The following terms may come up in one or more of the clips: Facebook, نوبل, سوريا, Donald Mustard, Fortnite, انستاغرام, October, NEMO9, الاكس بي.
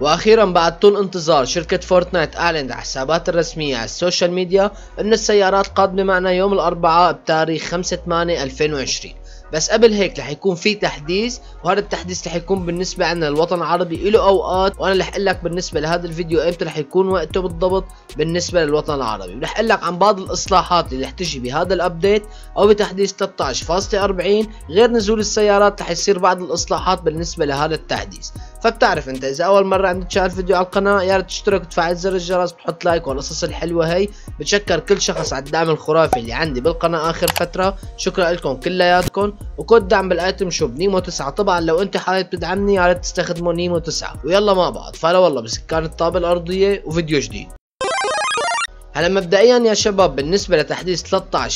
واخيرا بعد طول انتظار شركة فورتنايت اعلنت على حساباتها الرسمية على السوشيال ميديا ان السيارات قادمة معنا يوم الاربعاء بتاريخ 5/8/2020. بس قبل هيك رح يكون في تحديث، وهذا التحديث رح يكون بالنسبة عنا للوطن العربي له اوقات، وانا رح اقول لك بالنسبة لهذا الفيديو امتى رح يكون وقته بالضبط بالنسبة للوطن العربي، ورح اقول لك عن بعض الاصلاحات اللي رح تجي بهذا الابديت او بتحديث 13.40. غير نزول السيارات رح يصير بعض الاصلاحات بالنسبة لهذا التحديث. فبتعرف انت اذا اول مرة عم تشاهد فيديو على القناة، يا ريت تشترك وتفعل زر الجرس وتحط لايك والقصص الحلوة هي. بتشكر كل شخص على الدعم الخرافي اللي عندي بالقناة اخر فترة، شكرا لكم كلياتكم. وكود دعم بالايتم شوب نيمو9، طبعا لو انت حابب تدعمني يا ريت تستخدموا نيمو9. ويلا مع بعض، فهلا والله بسكان الطابة الارضية وفيديو جديد. هلا مبدئيا يا شباب بالنسبة لتحديث 13.40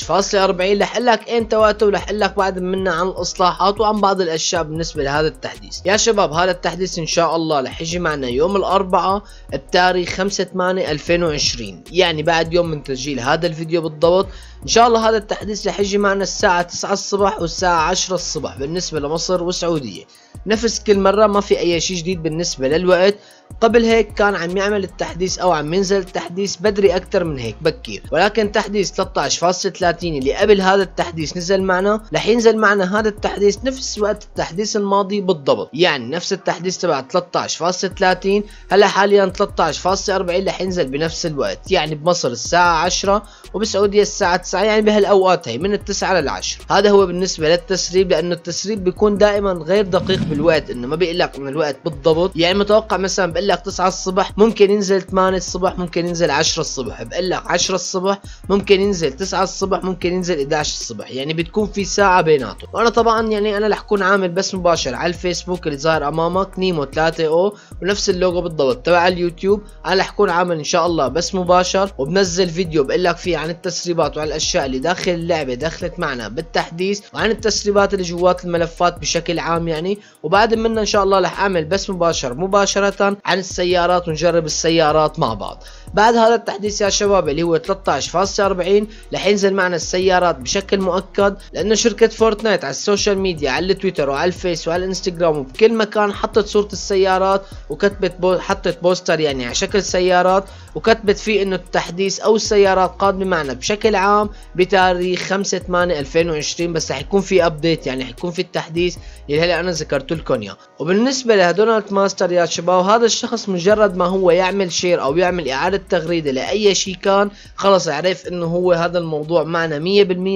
رح اقول لك امتى وقته، ورح اقول لك بعد منا عن الاصلاحات وعن بعض الاشياء بالنسبة لهذا التحديث. يا شباب هذا التحديث ان شاء الله رح يجي معنا يوم الاربعاء بتاريخ 5/8/2020، يعني بعد يوم من تسجيل هذا الفيديو بالضبط. ان شاء الله هذا التحديث رح يجي معنا الساعة 9 الصبح والساعة 10 الصبح بالنسبة لمصر والسعودية، نفس كل مرة، ما في اي شيء جديد بالنسبة للوقت. قبل هيك كان عم يعمل التحديث او عم ينزل التحديث بدري اكثر من هيك بكير، ولكن تحديث 13.30 اللي قبل هذا التحديث نزل معنا، رح ينزل معنا هذا التحديث نفس وقت التحديث الماضي بالضبط، يعني نفس التحديث تبع 13.30. هلا حاليا 13.40 رح ينزل بنفس الوقت، يعني بمصر الساعة 10 وبالسعودية الساعة 9، يعني بهالاوقات هي من 9 ل10. هذا هو بالنسبة للتسريب، لانه التسريب بيكون دائما غير دقيق بالوقت، انه ما بيقول لك من الوقت بالضبط، يعني متوقع مثلا بقول لك 9 الصبح ممكن ينزل 8 الصبح، ممكن ينزل 10 الصبح، بقول لك 10 الصبح ممكن ينزل 9 الصبح، ممكن ينزل 11 الصبح، يعني بتكون في ساعة بيناتهم. وانا طبعا يعني انا رح اكون عامل بس مباشر على الفيسبوك اللي ظاهر امامك نيمو3 او، ونفس اللوجو بالضبط تبع اليوتيوب، انا رح اكون عامل ان شاء الله بس مباشر، وبنزل فيديو بقول لك فيه عن التسريبات وعن الاشياء اللي داخل اللعبة دخلت معنا بالتحديث، وعن التسريبات اللي جوات الملفات بشكل عام يعني. وبعد منه ان شاء الله رح اعمل بس مباشرة عن السيارات، ونجرب السيارات مع بعض. بعد هذا التحديث يا شباب اللي هو 13.40 رح ينزل معنا السيارات بشكل مؤكد، لانه شركة فورتنايت على السوشيال ميديا، على التويتر وعلى الفيس وعلى الانستغرام وبكل مكان، حطت صورة السيارات وكتبت حطت بوستر يعني على شكل سيارات، وكتبت فيه انه التحديث او السيارات قادمة معنا بشكل عام بتاريخ 5/8/2020، بس رح يكون في ابديت، يعني رح يكون في التحديث اللي هلا انا ذكرت لكم اياه. وبالنسبة لدونالد ماستر يا شباب، هذا الشخص مجرد ما هو يعمل شير او يعمل اعادة تغريدة لاي شيء كان، خلص عرف انه هو هذا الموضوع معنا 100%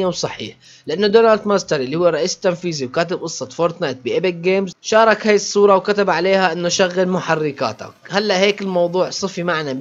وصحيح، لانه دونالد ماستر اللي هو رئيس التنفيذي وكاتب قصة فورتنايت بإيبك جيمز شارك هاي الصورة وكتب عليها انه شغل محركاتك. هلا هيك الموضوع صفي معنا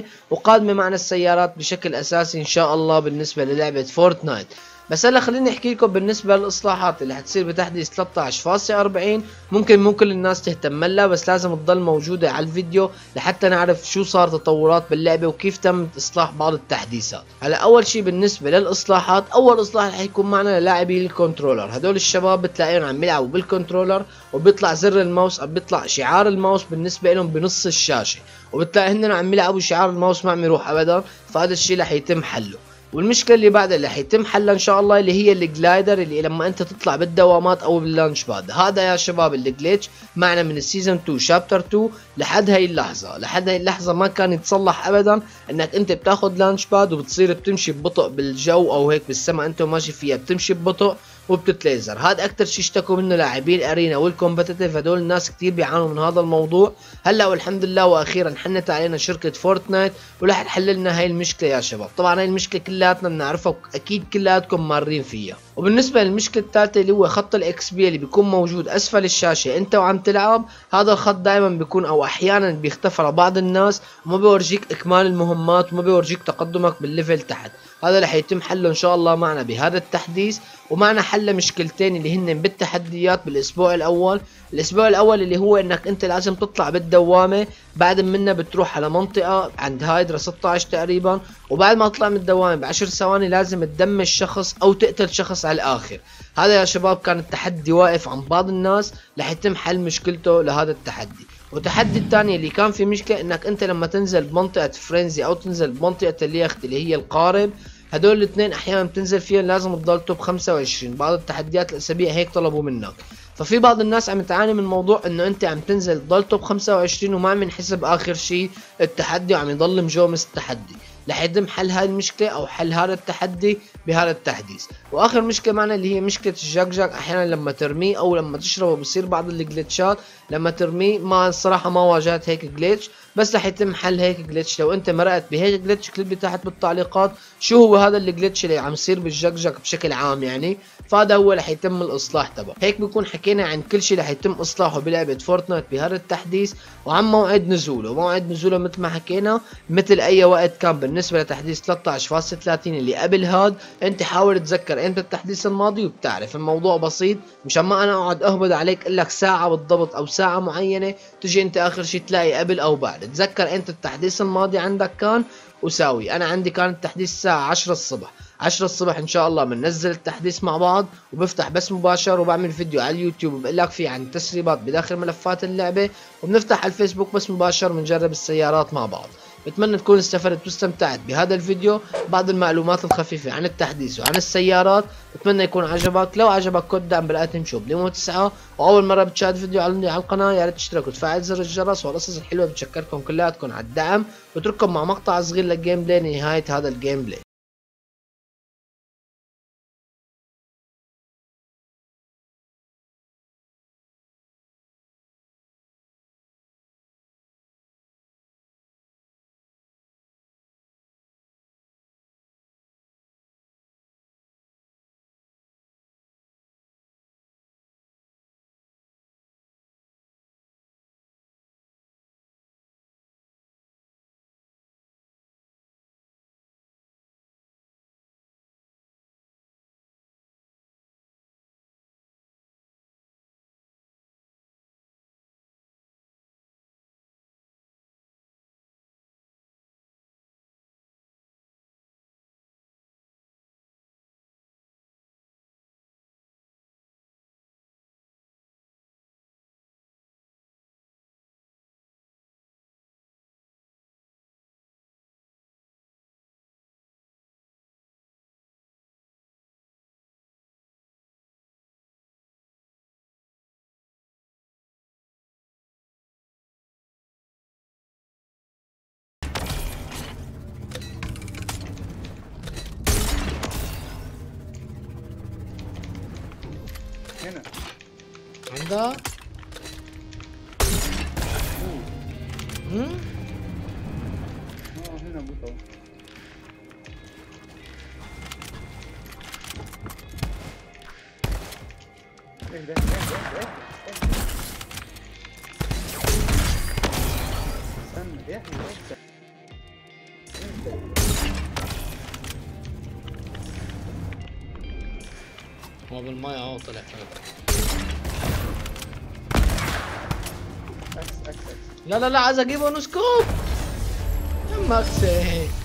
100%، وقادمة معنا السيارات بشكل اساسي ان شاء الله بالنسبة للعبة فورتنايت. بس هلا خليني احكي لكم بالنسبه للاصلاحات اللي حتصير بتحديث 13.40. ممكن مو كل الناس تهتم لها، بس لازم تضل موجوده على الفيديو لحتى نعرف شو صار تطورات باللعبه وكيف تم اصلاح بعض التحديثات. هلا اول شيء بالنسبه للاصلاحات، اول اصلاح رح يكون معنا للاعبي الكنترولر، هدول الشباب بتلاقيهم عم يلعبوا بالكنترولر وبيطلع زر الماوس او بيطلع شعار الماوس بالنسبه لهم بنص الشاشه، وبتلاقي هن عم يلعبوا شعار الماوس ما عم يروح ابدا، فهذا الشيء رح يتم حله. والمشكله اللي بعدها اللي حيتم حلها ان شاء الله اللي هي الجلايدر اللي لما انت تطلع بالدوامات او باللانش باد، هذا يا شباب الجليتش معنا من السيزون 2 شابتر 2 لحد هي اللحظه، ما كان يتصلح ابدا، انك انت بتاخذ لانش باد وبتصير بتمشي ببطء بالجو او هيك بالسماء انت وماشي فيها بتمشي ببطء وبتتليزر. هذا اكثر شيء اشتكوا منه لاعبي الارينا والكومبتيتيف، هدول الناس كثير بيعانوا من هذا الموضوع. هلا والحمد لله واخيرا حنت علينا شركه فورتنايت ورح تحل لنا هي المشكله يا شباب. طبعا هي المشكله كلياتنا بنعرفها واكيد كلياتكم مارين فيها. وبالنسبه للمشكله الثالثه اللي هو خط الاكس بي اللي بيكون موجود اسفل الشاشه انت وعم تلعب، هذا الخط دائما بيكون او احيانا بيختفى لبعض الناس، وما بيورجيك اكمال المهمات وما بيورجيك تقدمك بالليفل تحت. هذا رح يتم حله ان شاء الله معنا بهذا التحديث. ومعنا حل مشكلتين اللي هن بالتحديات بالاسبوع الاول، اللي هو انك انت لازم تطلع بالدوامه، بعد منها بتروح على منطقه عند هايدرا 16 تقريبا، وبعد ما تطلع من الدوامه ب10 ثواني لازم تدمج شخص او تقتل شخص على الاخر. هذا يا شباب كان التحدي واقف عن بعض الناس، رح يتم حل مشكلته لهذا التحدي. والتحدي الثاني اللي كان في مشكله انك انت لما تنزل بمنطقه فرينزي او تنزل بمنطقه اليخت اللي هي القارب، هدول الاثنين احيانا بتنزل فيهم لازم تضل توب 25. بعض التحديات الاسابيع هيك طلبوا منك. ففي بعض الناس عم تعاني من موضوع انه انت عم تنزل تضل توب 25 وما عم ينحسب اخر شيء التحدي وعم يضل مجومس التحدي. رح يتم حل هاي المشكله او حل هذا التحدي بهذا التحديث. واخر مشكله معنا اللي هي مشكله الجاكجاك، احيانا لما ترميه او لما تشربه بصير بعض الجليتشات لما ترميه. ما الصراحه ما واجهت هيك جليتش، بس رح يتم حل هيك جليتش. لو انت مرقت بهيك جليتش اكتب لي تحت بالتعليقات شو هو هذا الجليتش اللي عم يصير بالجاكجاك بشكل عام يعني، فهذا هو رح يتم الاصلاح تبعه. هيك بكون حكينا عن كل شيء رح يتم اصلاحه بلعبه فورتنايت بهذا التحديث وعن موعد نزوله. موعد نزوله مثل ما حكينا مثل اي وقت كان بالنسبه لتحديث 13.30 اللي قبل هاد. انت حاول تتذكر امتى التحديث الماضي وبتعرف الموضوع بسيط، مشان ما انا اقعد اهبد عليك اقول لك ساعه بالضبط او ساعه معينه تجي انت اخر شيء تلاقي قبل او بعد. تذكر انت التحديث الماضي عندك كان وساوي. انا عندي كان التحديث الساعه 10 الصبح. 10 الصبح ان شاء الله بننزل التحديث مع بعض وبفتح بس مباشر وبعمل فيديو على اليوتيوب وبقول لك في عن تسريبات بداخل ملفات اللعبه، وبنفتح على الفيسبوك بس مباشر بنجرب السيارات مع بعض. بتمنى تكون استفدت واستمتعت بهذا الفيديو، بعض المعلومات الخفيفه عن التحديث وعن السيارات. بتمنى يكون عجبك. لو عجبك كود دعم بالاتم شوب NEMO9، واول مره بتشاهد فيديو على القناه يا ريت تشترك وتفعل زر الجرس. والقصص الحلوه بتشكركم كلياتكم على الدعم، واترككم مع مقطع صغير للجيم بلاي لنهايه هذا الجيم بلاي. هنا عندها هنا بوطه. ايه ده؟ استنى يا اخي هو بالماء اهو طلع اكس اكس اكس. لا لا لا عايز اجيبه نسكوب. يما اكس.